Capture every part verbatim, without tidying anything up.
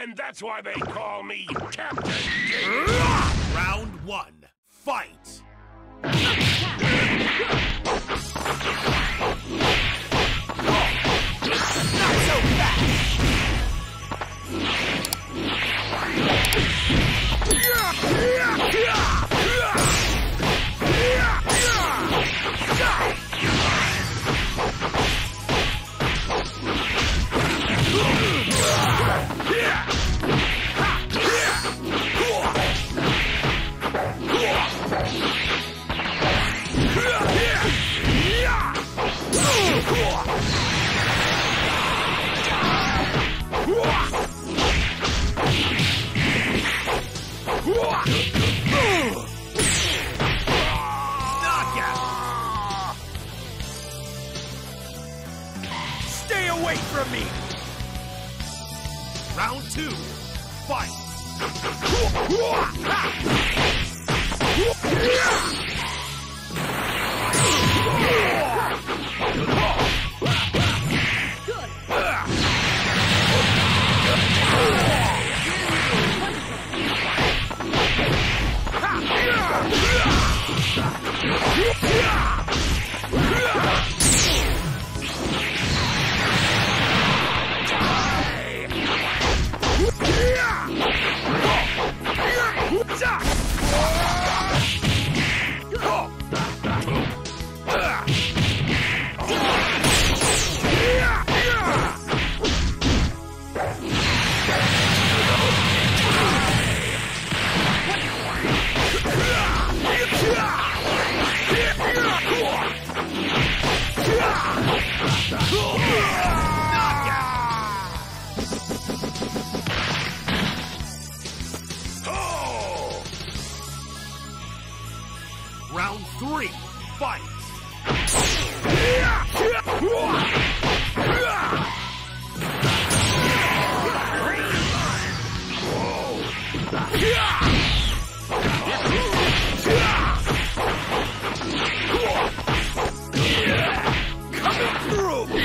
and that's why they call me Captain David. Round one, fight! Stay away from me! Round two, fight! Round three, fight! Coming through!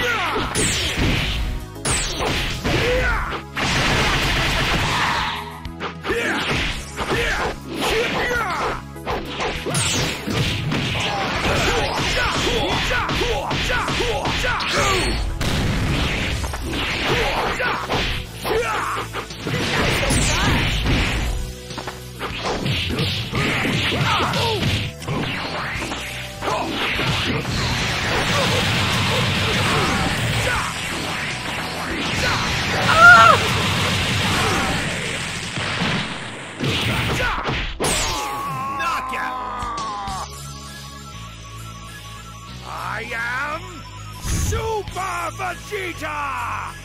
Knockout! I am Super Vegeta!